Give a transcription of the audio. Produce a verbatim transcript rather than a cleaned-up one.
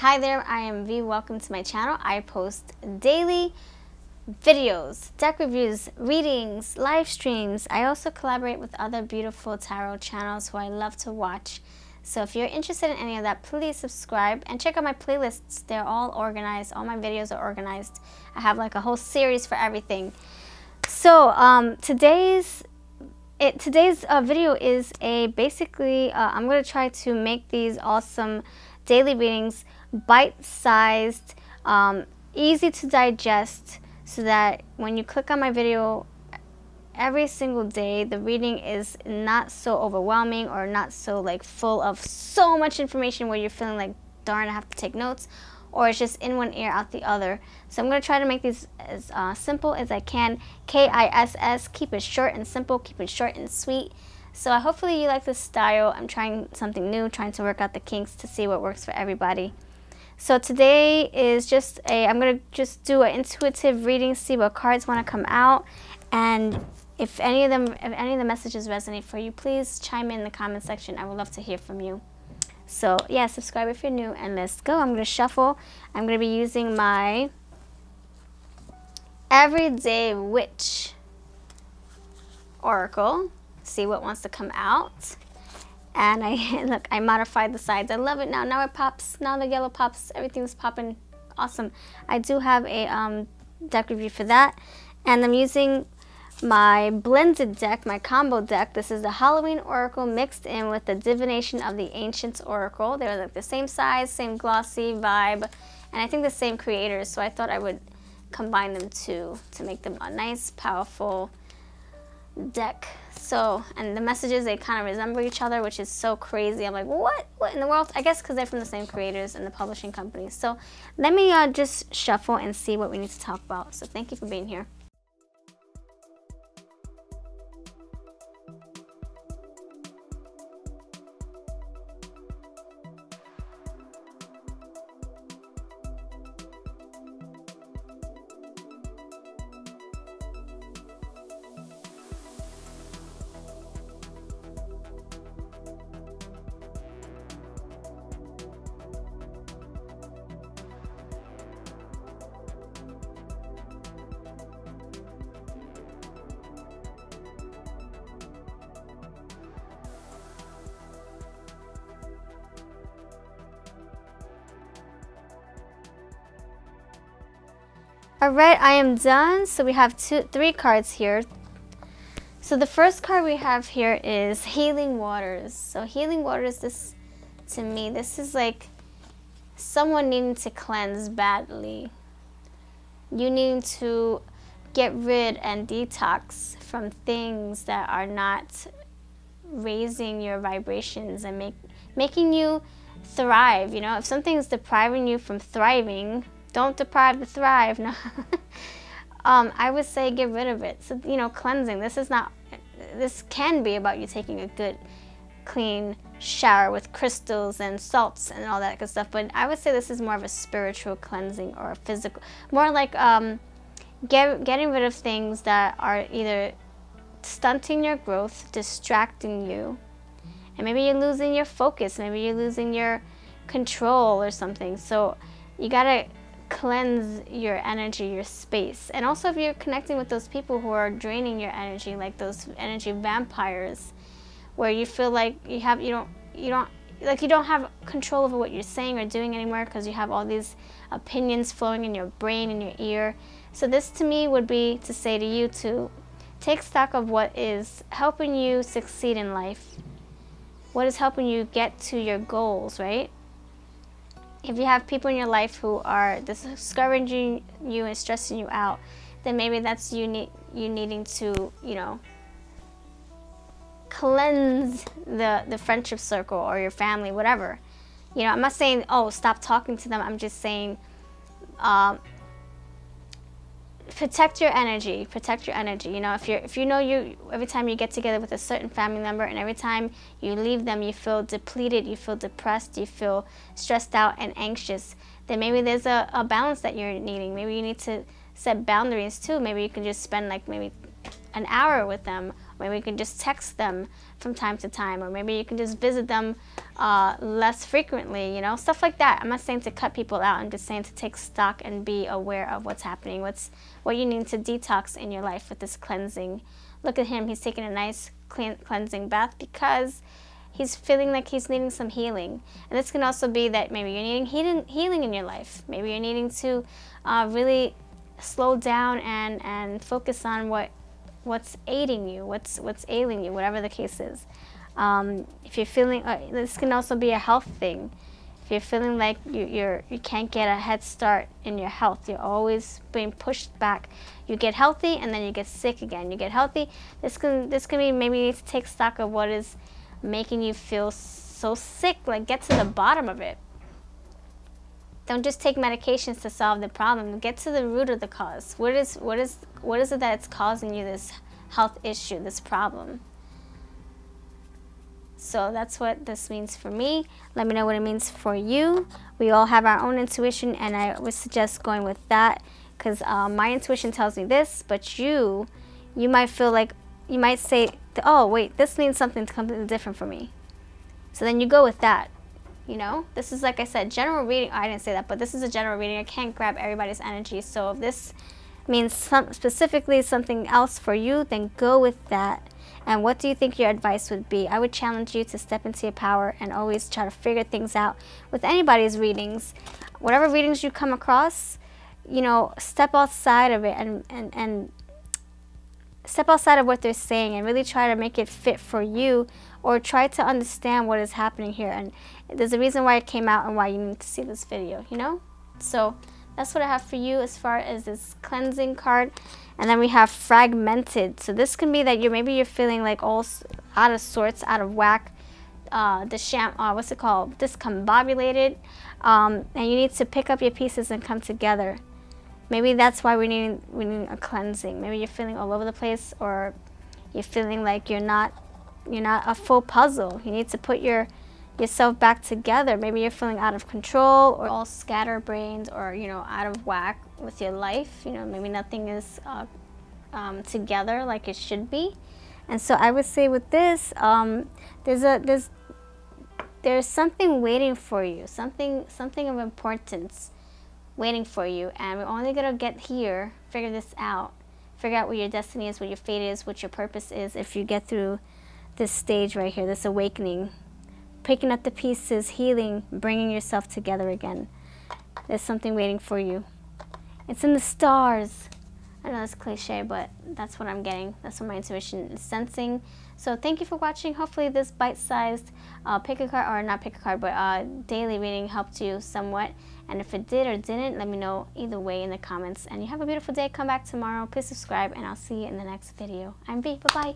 Hi there, I am V. Welcome to my channel. I post daily videos, deck reviews, readings, live streams. I also collaborate with other beautiful tarot channels who I love to watch. So if you're interested in any of that, please subscribe and check out my playlists. They're all organized. All my videos are organized. I have like a whole series for everything. So um, today's it today's uh, video is a basically uh, I'm gonna try to make these awesome daily readings bite-sized, um, easy to digest, so that when you click on my video every single day, the reading is not so overwhelming or not so like full of so much information where you're feeling like, darn, I have to take notes, or it's just in one ear, out the other. So I'm gonna try to make these as uh, simple as I can. K I S S, keep it short and simple, keep it short and sweet. So uh, hopefully you like this style. I'm trying something new, trying to work out the kinks to see what works for everybody. So today is just a, I'm gonna just do an intuitive reading, see what cards wanna come out. And if any of them, if any of the messages resonate for you, please chime in the comment section. I would love to hear from you. So yeah, subscribe if you're new, and let's go. I'm gonna shuffle. I'm gonna be using my Everyday Witch Oracle. See what wants to come out. And I, look, I modified the sides. I love it now. Now it pops. Now the yellow pops. Everything's popping. Awesome. I do have a um, deck review for that. And I'm using my blended deck, my combo deck. This is the Halloween Oracle mixed in with the Divination of the Ancients Oracle. They were like the same size, same glossy vibe, and I think the same creators. So I thought I would combine them two to make them a nice, powerful deck. So, and the messages, they kind of resemble each other, which is so crazy. I'm like, what? What in the world? I guess because they're from the same creators and the publishing companies. So let me uh, just shuffle and see what we need to talk about. So thank you for being here. Alright, I am done. So we have two, three cards here. So the first card we have here is Healing Waters. So Healing Waters, this, to me, this is like someone needing to cleanse badly. You need to get rid and detox from things that are not raising your vibrations and make, making you thrive. You know, if something's depriving you from thriving, don't deprive the thrive. No. um, I would say get rid of it. So, you know, cleansing. This is not, this can be about you taking a good, clean shower with crystals and salts and all that good stuff. But I would say this is more of a spiritual cleansing or a physical, more like um, get, getting rid of things that are either stunting your growth, distracting you, and maybe you're losing your focus. Maybe you're losing your control or something. So you gotta cleanse your energy, your space. And also if you're connecting with those people who are draining your energy, like those energy vampires, where you feel like you have you don't you don't like you don't have control over what you're saying or doing anymore, because you have all these opinions flowing in your brain, in your ear. So this to me would be to say to you to take stock of what is helping you succeed in life, what is helping you get to your goals, right? If you have people in your life who are discouraging you and stressing you out, then maybe that's you, need, you needing to, you know, cleanse the, the friendship circle or your family, whatever. You know, I'm not saying, oh, stop talking to them. I'm just saying um, protect your energy, protect your energy. You know, if, you're, if you know you, every time you get together with a certain family member and every time you leave them, you feel depleted, you feel depressed, you feel stressed out and anxious, then maybe there's a, a balance that you're needing. Maybe you need to set boundaries too. Maybe you can just spend like maybe an hour with them. Maybe you can just text them. from time to time, or maybe you can just visit them uh, less frequently, you know, stuff like that. I'm not saying to cut people out, I'm just saying to take stock and be aware of what's happening, what's what you need to detox in your life with this cleansing. Look at him, he's taking a nice clean, cleansing bath because he's feeling like he's needing some healing. And this can also be that maybe you're needing healing, healing in your life. Maybe you're needing to uh, really slow down and, and focus on what what's aiding you, what's what's ailing you, whatever the case is. Um, if you're feeling, uh, this can also be a health thing. If you're feeling like you you're, you can't get a head start in your health, you're always being pushed back. You get healthy and then you get sick again. You get healthy. This can this can be maybe you need to take stock of what is making you feel so sick, like get to the bottom of it. Don't just take medications to solve the problem. Get to the root of the cause. What is, what is, what is it that's causing you this health issue, this problem? So that's what this means for me. Let me know what it means for you. We all have our own intuition, and I would suggest going with that, because uh, my intuition tells me this, but you, you might feel like, you might say, oh wait, this means something completely different for me. So then you go with that, you know? This is, like I said, general reading. Oh, I didn't say that, but this is a general reading. I can't grab everybody's energy. So if this means some, specifically something else for you, then go with that. And what do you think your advice would be? I would challenge you to step into your power and always try to figure things out with anybody's readings. Whatever readings you come across, you know, step outside of it and, and, and step outside of what they're saying and really try to make it fit for you, or try to understand what is happening here. And there's a reason why it came out and why you need to see this video, you know? So that's what I have for you as far as this cleansing card. And then we have fragmented. So this can be that you're maybe you're feeling like all out of sorts, out of whack, uh, disham uh, what's it called? discombobulated. Um, and you need to pick up your pieces and come together. Maybe that's why we need we need a cleansing. Maybe you're feeling all over the place, or you're feeling like you're not you're not a full puzzle. You need to put your yourself back together. Maybe you're feeling out of control, or all scatterbrained, or you know, out of whack with your life. You know, maybe nothing is uh, um, together like it should be. And so I would say with this, um, there's a there's there's something waiting for you. Something something of importance waiting for you, and we're only gonna get here, figure this out, figure out what your destiny is, what your fate is, what your purpose is, if you get through this stage right here, this awakening, picking up the pieces, healing, bringing yourself together again. There's something waiting for you. It's in the stars. I know that's cliche, but that's what I'm getting. That's what my intuition is sensing. So thank you for watching. Hopefully this bite-sized uh, pick a card, or not pick a card, but uh, daily reading helped you somewhat. And if it did or didn't, let me know either way in the comments. And you have a beautiful day. Come back tomorrow. Please subscribe, and I'll see you in the next video. I'm V. Bye-bye.